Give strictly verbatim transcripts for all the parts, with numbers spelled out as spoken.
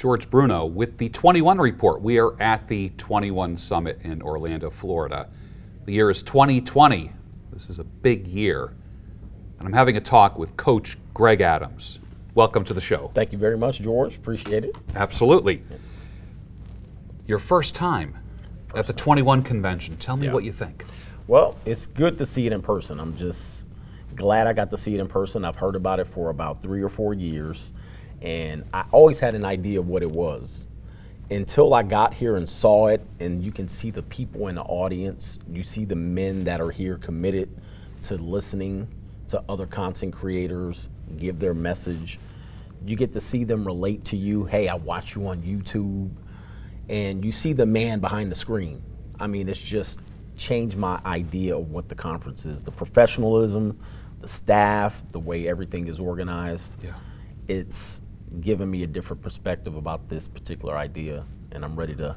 George Bruno with the twenty-one Report. We are at the twenty-one Summit in Orlando, Florida. The year is twenty twenty. This is a big year. And I'm having a talk with Coach Greg Adams. Welcome to the show. Thank you very much, George. Appreciate it. Absolutely. Your first time first at the twenty-one Convention. Tell me yeah. what you think. Well, it's good to see it in person. I'm just glad I got to see it in person. I've heard about it for about three or four years. And I always had an idea of what it was until I got here and saw it. And you can see the people in the audience. You see the men that are here committed to listening to other content creators, give their message. You get to see them relate to you. Hey, I watch you on YouTube. And you see the man behind the screen. I mean, it's just changed my idea of what the conference is. The professionalism, the staff, the way everything is organized. Yeah. It's given me a different perspective about this particular idea, and I'm ready to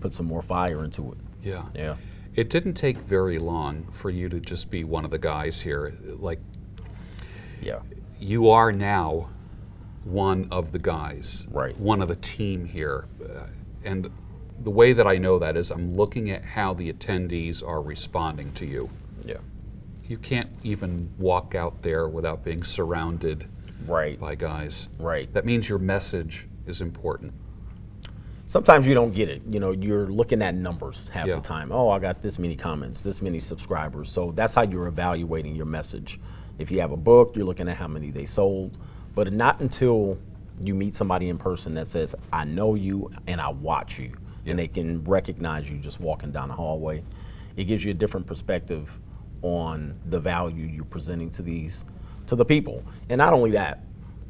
put some more fire into it. Yeah. Yeah. It didn't take very long for you to just be one of the guys here. Like, yeah. You are now one of the guys, right? One of the team here. And the way that I know that is I'm looking at how the attendees are responding to you. Yeah. You can't even walk out there without being surrounded right by guys. Right. That means your message is important. Sometimes you don't get it. You know, you're looking at numbers half yeah. the time. Oh, I got this many comments, this many subscribers. So that's how you're evaluating your message. If you have a book, you're looking at how many they sold. But not until you meet somebody in person that says, I know you and I watch you. Yeah. And they can recognize you just walking down the hallway. It gives you a different perspective on the value you're presenting to these, to the people. And not only that,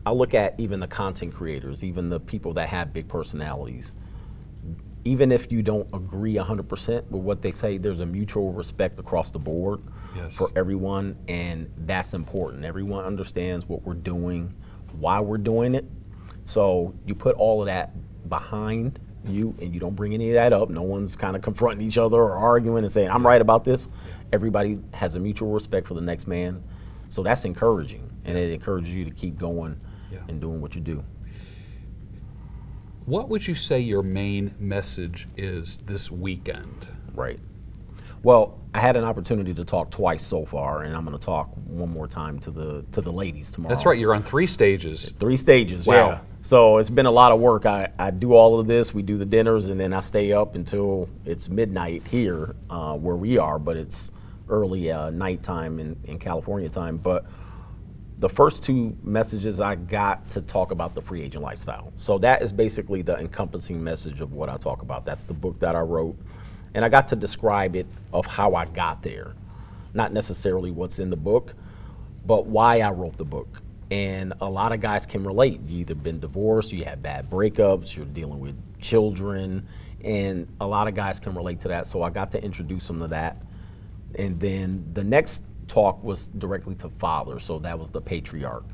I look at even the content creators, even the people that have big personalities. Even if you don't agree one hundred percent with what they say, there's a mutual respect across the board yes. for everyone, and that's important. Everyone understands what we're doing, why we're doing it. So you put all of that behind you, and you don't bring any of that up. No one's kind of confronting each other or arguing and saying, I'm right about this. Everybody has a mutual respect for the next man. So that's encouraging, and it encourages you to keep going yeah. and doing what you do. What would you say your main message is this weekend? Right. Well, I had an opportunity to talk twice so far, and I'm going to talk one more time to the to the ladies tomorrow. That's right. You're on three stages. Three stages. Wow. Yeah. So it's been a lot of work. I, I do all of this. We do the dinners, and then I stay up until it's midnight here uh, where we are, but it's early uh, nighttime in, in California time. But the first two messages I got to talk about the free agent lifestyle. So that is basically the encompassing message of what I talk about. That's the book that I wrote. And I got to describe it of how I got there. Not necessarily what's in the book, but why I wrote the book. And a lot of guys can relate. You've either been divorced, you had bad breakups, you're dealing with children, and a lot of guys can relate to that. So I got to introduce them to that. And then the next talk was directly to father, so that was the patriarch.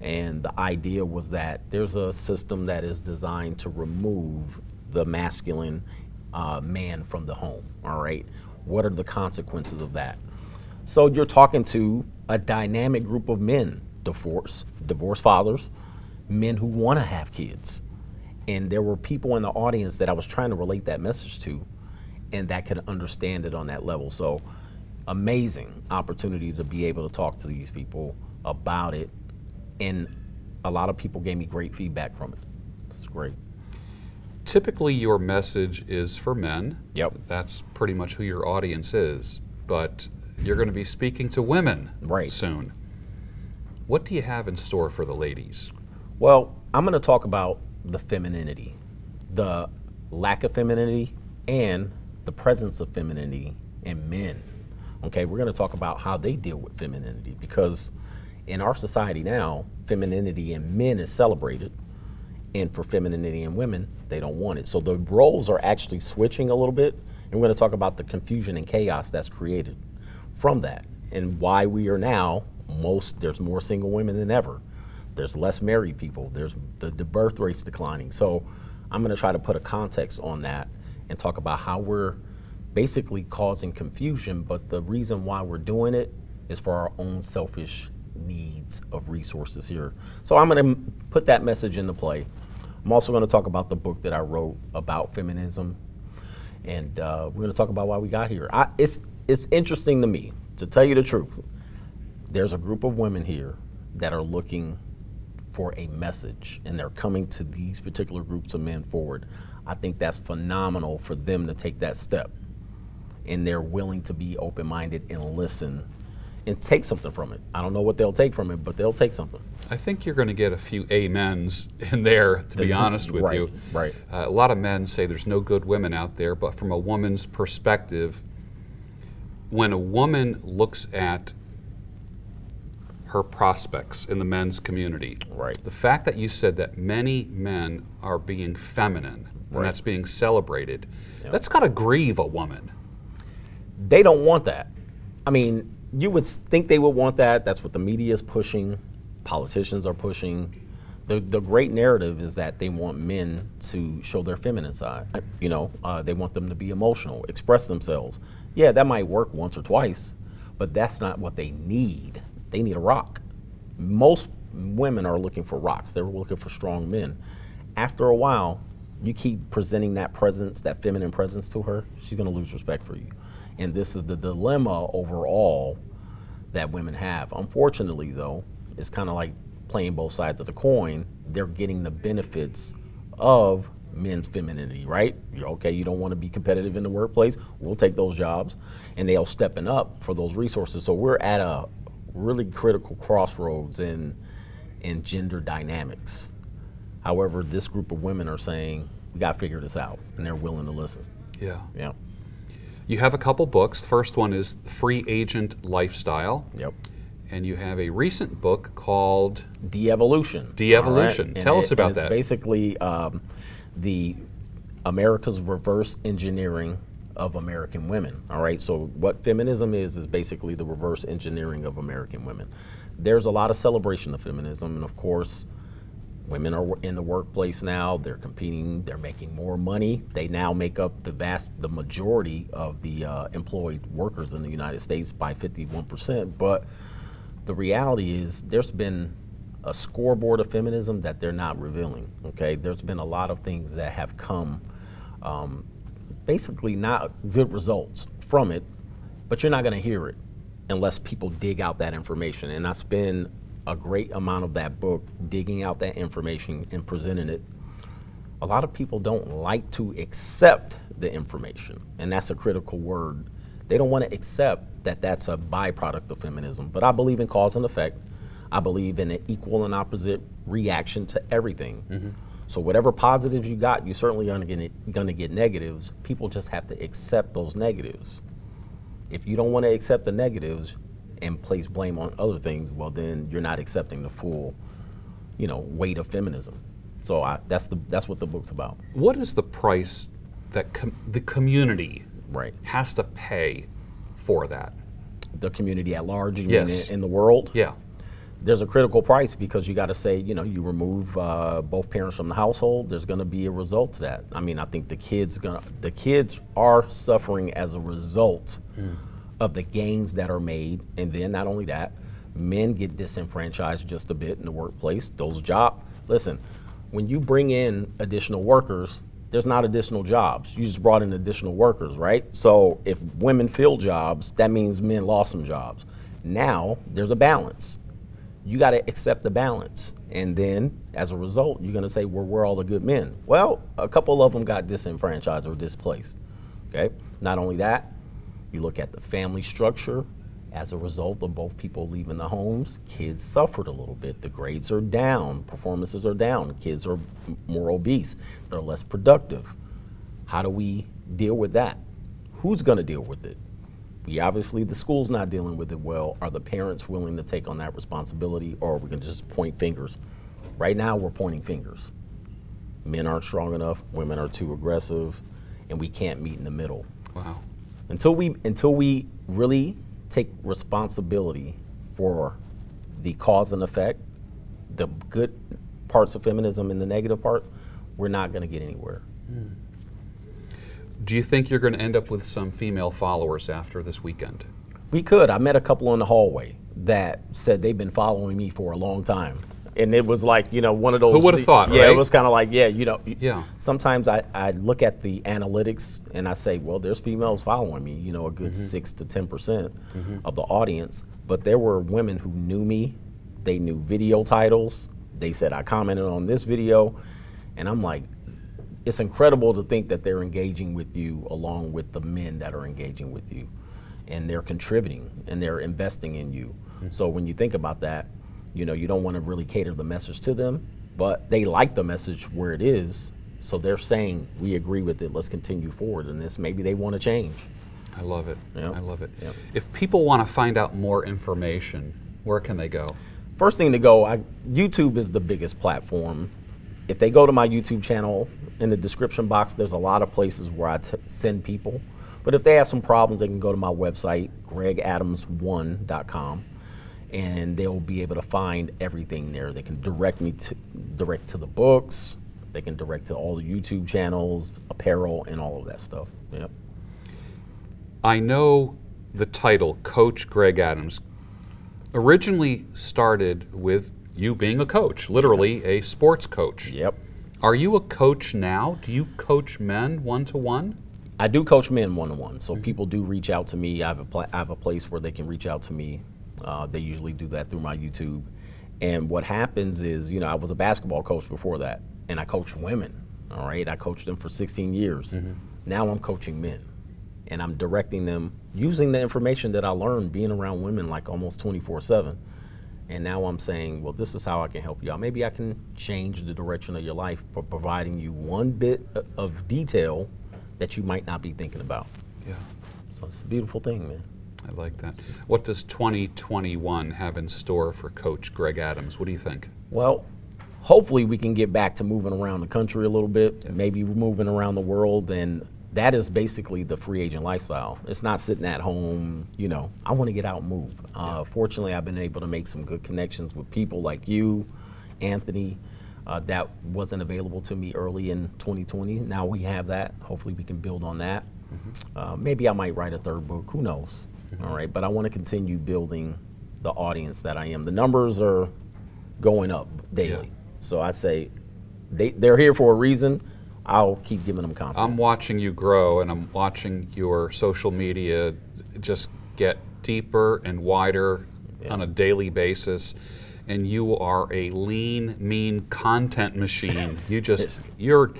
And the idea was that there's a system that is designed to remove the masculine uh, man from the home, all right? What are the consequences of that? So you're talking to a dynamic group of men, divorce, divorced fathers, men who wanna have kids. And there were people in the audience that I was trying to relate that message to and that could understand it on that level. So amazing opportunity to be able to talk to these people about it, and a lot of people gave me great feedback from it. It's great. Typically your message is for men. Yep. That's pretty much who your audience is, but you're going to be speaking to women right. soon. What do you have in store for the ladies? Well, I'm going to talk about the femininity, the lack of femininity, and the presence of femininity in men. Okay, we're going to talk about how they deal with femininity, because in our society now, femininity in men is celebrated, and for femininity in women, they don't want it. So the roles are actually switching a little bit, and we're going to talk about the confusion and chaos that's created from that, and why we are now, most, there's more single women than ever. There's less married people. There's the, the birth rate's declining. So I'm going to try to put a context on that and talk about how we're basically causing confusion, but the reason why we're doing it is for our own selfish needs of resources here. So I'm going to put that message into play. I'm also going to talk about the book that I wrote about feminism, and uh, we're going to talk about why we got here. I, it's, it's interesting to me, to tell you the truth. There's a group of women here that are looking for a message, and they're coming to these particular groups of men forward. I think that's phenomenal for them to take that step, and they're willing to be open-minded and listen and take something from it. I don't know what they'll take from it, but they'll take something. I think you're going to get a few amens in there, to be honest with you. Right. Uh, a lot of men say there's no good women out there, but from a woman's perspective, when a woman looks at her prospects in the men's community, right, the fact that you said that many men are being feminine, right, and that's being celebrated, yep, that's got to grieve a woman. They don't want that. I mean, you would think they would want that. That's what the media is pushing. Politicians are pushing. The, the great narrative is that they want men to show their feminine side. You know, uh, they want them to be emotional, express themselves. Yeah, that might work once or twice, but that's not what they need. They need a rock. Most women are looking for rocks. They're looking for strong men. After a while, you keep presenting that presence, that feminine presence to her, she's gonna lose respect for you. And this is the dilemma overall that women have. Unfortunately though, it's kind of like playing both sides of the coin. They're getting the benefits of men's femininity, right? You're okay, you don't want to be competitive in the workplace, we'll take those jobs. And they're stepping up for those resources. So we're at a really critical crossroads in, in gender dynamics. However, this group of women are saying, we got to figure this out, and they're willing to listen. Yeah. Yeah. You have a couple books. The first one is Free Agent Lifestyle. Yep. And you have a recent book called De-evolution. De-evolution. Right. Tell and us it, about that. It's basically um, the America's reverse engineering of American women. All right. So what feminism is is basically the reverse engineering of American women. There's a lot of celebration of feminism, and of course, women are in the workplace now, they're competing, they're making more money. They now make up the vast, the majority of the uh, employed workers in the United States by fifty-one percent, but the reality is there's been a scoreboard of feminism that they're not revealing, okay? There's been a lot of things that have come, um, basically not good results from it, but you're not gonna hear it unless people dig out that information, and I spend a great amount of that book digging out that information and presenting it. A lot of people don't like to accept the information, and that's a critical word. They don't want to accept that that's a byproduct of feminism, but I believe in cause and effect. I believe in an equal and opposite reaction to everything. Mm-hmm. So whatever positives you got, you certainly aren't going to get negatives. People just have to accept those negatives. If you don't want to accept the negatives, and place blame on other things, well then you're not accepting the full, you know, weight of feminism. So I, that's the that's what the book's about. What is the price that com the community right has to pay for that? The community at large, you yes. mean in, in the world? Yeah. There's a critical price because you got to say, you know, you remove uh, both parents from the household. There's going to be a result to that. I mean, I think the kids gonna the kids are suffering as a result. Mm. Of the gains that are made, and then not only that, men get disenfranchised just a bit in the workplace. Those job, listen, when you bring in additional workers, there's not additional jobs. You just brought in additional workers, right? So if women fill jobs, that means men lost some jobs. Now there's a balance. You got to accept the balance, and then as a result, you're going to say, well, where are all the good men? Well, a couple of them got disenfranchised or displaced. Okay. Not only that. You look at the family structure. As a result of both people leaving the homes, kids suffered a little bit. The grades are down, performances are down, kids are more obese, they're less productive. How do we deal with that? Who's gonna deal with it? We obviously, the school's not dealing with it well. Are the parents willing to take on that responsibility, or are we gonna just point fingers? Right now, we're pointing fingers. Men aren't strong enough, women are too aggressive, and we can't meet in the middle. Wow. Until we, until we really take responsibility for the cause and effect, the good parts of feminism and the negative parts, we're not going to get anywhere. Mm. Do you think you're going to end up with some female followers after this weekend? We could. I met a couple in the hallway that said they've been following me for a long time. And it was like, you know, one of those. Who would have thought, yeah, right? It was kind of like, yeah, you know. Yeah. Sometimes I, I look at the analytics and I say, well, there's females following me, you know, a good mm-hmm. six to ten percent mm-hmm. of the audience. But there were women who knew me. They knew video titles. They said, I commented on this video. And I'm like, it's incredible to think that they're engaging with you along with the men that are engaging with you. And they're contributing and they're investing in you. Mm-hmm. So when you think about that, you know, you don't want to really cater the message to them, but they like the message where it is. So they're saying, we agree with it, let's continue forward in this. Maybe they want to change. I love it, yep. I love it. Yep. If people want to find out more information, where can they go? First thing to go, I, YouTube is the biggest platform. If they go to my YouTube channel, in the description box, there's a lot of places where I t send people. But if they have some problems, they can go to my website, greg adams one dot com. And they'll be able to find everything there. They can direct me to, direct to the books. They can direct to all the YouTube channels, apparel, and all of that stuff. Yep. I know the title, Coach Greg Adams, originally started with you being a coach, literally a sports coach. Yep. Are you a coach now? Do you coach men one-to-one? I do coach men one-to-one. So mm-hmm. people do reach out to me. I have a pla I have a place where they can reach out to me. Uh, they usually do that through my YouTube. And what happens is, you know, I was a basketball coach before that, and I coached women, all right? I coached them for sixteen years. Mm-hmm. Now I'm coaching men, and I'm directing them using the information that I learned being around women like almost twenty-four seven. And now I'm saying, well, this is how I can help y'all. Maybe I can change the direction of your life by providing you one bit of detail that you might not be thinking about. Yeah. So it's a beautiful thing, man. I like that. What does twenty twenty-one have in store for Coach Greg Adams? What do you think? Well, hopefully we can get back to moving around the country a little bit, yeah. maybe moving around the world, and that is basically the free agent lifestyle. It's not sitting at home, you know, I want to get out and move. Uh, yeah. Fortunately, I've been able to make some good connections with people like you, Anthony, uh, that wasn't available to me early in twenty twenty. Now we have that. Hopefully we can build on that. Mm-hmm. uh, maybe I might write a third book, who knows? All right, but I want to continue building the audience that I am. The numbers are going up daily. Yeah. So I say they, they're here for a reason. I'll keep giving them content. I'm watching you grow, and I'm watching your social media just get deeper and wider yeah. on a daily basis. And you are a lean, mean content machine. You just, you're,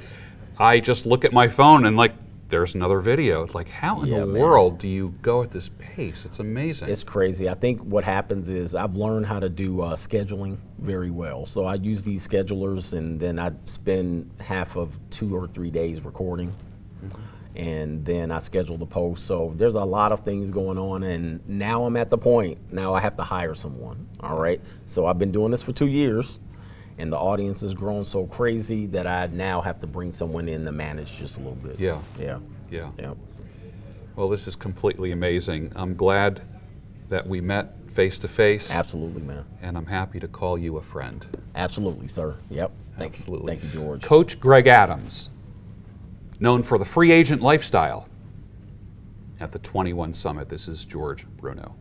I just look at my phone and like, there's another video. It's like, how in yeah, the man. world do you go at this pace? It's amazing. It's crazy. I think what happens is I've learned how to do uh, scheduling very well. So I use these schedulers, and then I spend half of two or three days recording, mm-hmm. and then I schedule the post. So there's a lot of things going on, and now I'm at the point, now I have to hire someone, all right? So I've been doing this for two years. And the audience has grown so crazy that I now have to bring someone in to manage just a little bit. Yeah. Yeah. Yeah. yeah. Well, this is completely amazing. I'm glad that we met face to face. Absolutely, man. And I'm happy to call you a friend. Absolutely, sir. Yep. Thank Absolutely. You. Thank you, George. Coach Greg Adams, known for the free agent lifestyle at the twenty-one Summit. This is George Bruno.